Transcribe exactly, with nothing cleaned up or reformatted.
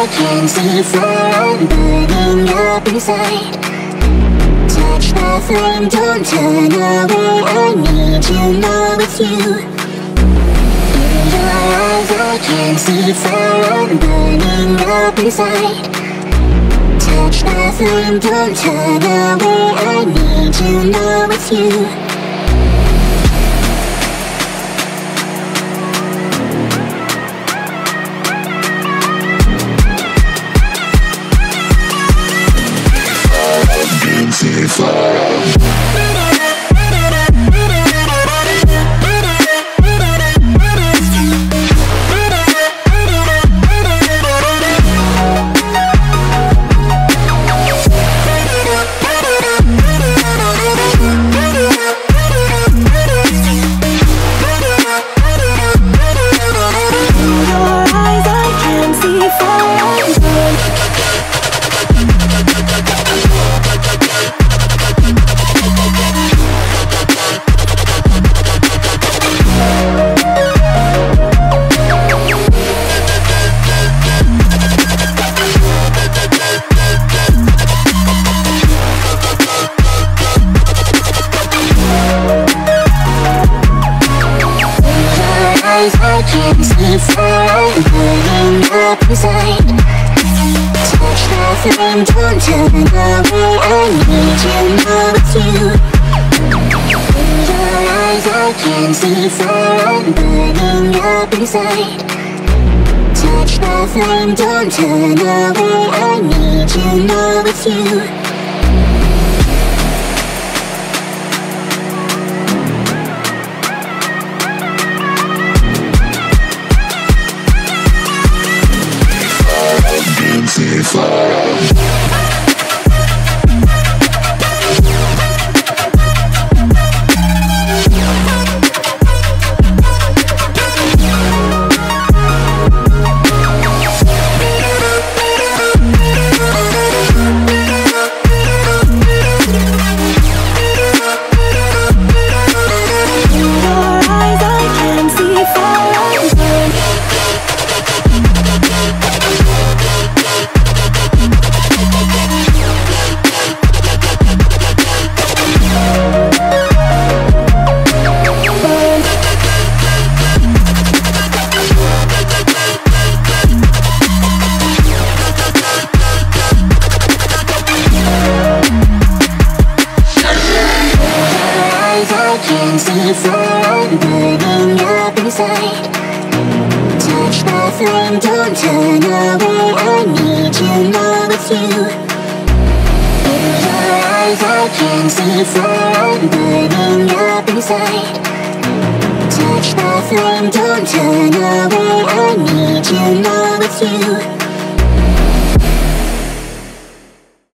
I can't see from, burning up inside. Touch the flame, don't turn away. I need to know it's you. In your eyes I can't see from, burning up inside. Touch the flame, don't turn away. I need to know it's you. I can't see from, burning up inside. Touch the flame, don't turn away. I need to know it's you. In your eyes I can't see from, burning up inside. Touch the flame, don't turn away. I need to know it's you. From, burning up inside. Touch the flame, don't turn away. I need to know it's you. In your eyes I can't see from, burning up inside. Touch the flame, don't turn away. I need to know it's you.